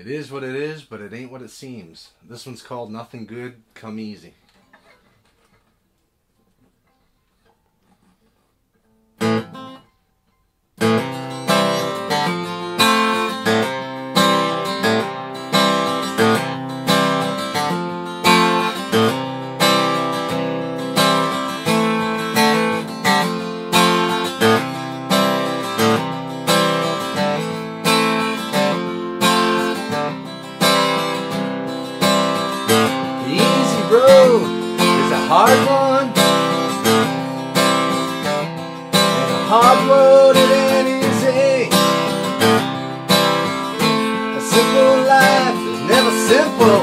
It is what it is, but it ain't what it seems. This one's called Nothing Good Come Easy. Hard one, and a hard road it ain't easy. A simple life is never simple.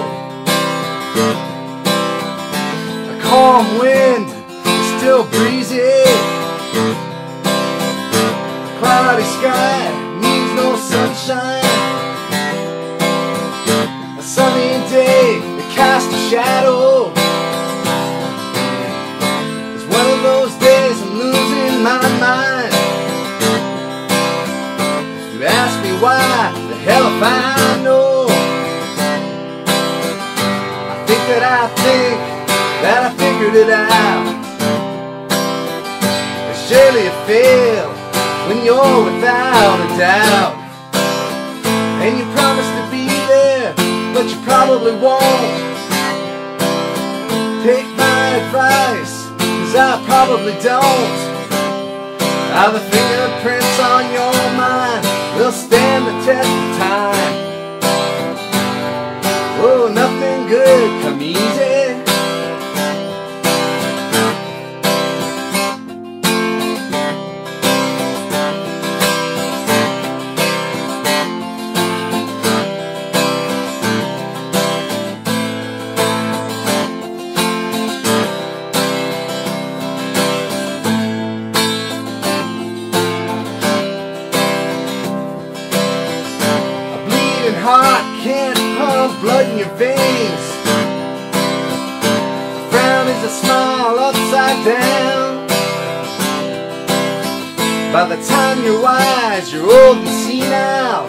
A calm wind is still breezy. A cloudy sky means no sunshine. A sunny day that casts a shadow. Why the hell if I know? I think that I figured it out. And surely you fail when you're without a doubt. And you promise to be there, but you probably won't. Take my advice, cause I probably don't. Now the fingerprints on your mind will stand the test of time. Oh, nothing good come easy. Can't pump blood in your veins. A frown is a smile upside down. By the time you're wise, you're old and senile.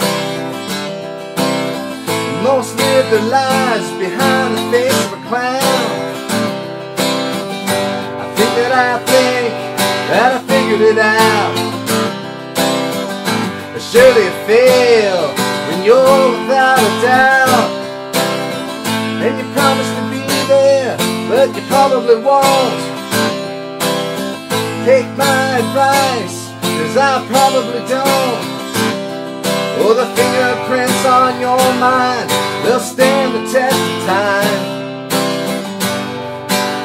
And most live their lives behind the face of a clown. I think that I figured it out. But surely it failed when you're without a doubt. And you promise to be there, but you probably won't. Take my advice, cause I probably don't. Oh, the fingerprints on your mind, they'll stand the test of time.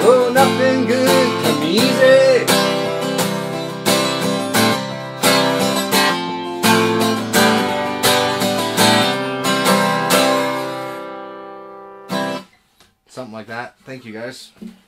Oh, nothing good come easy. Something like that. Thank you guys.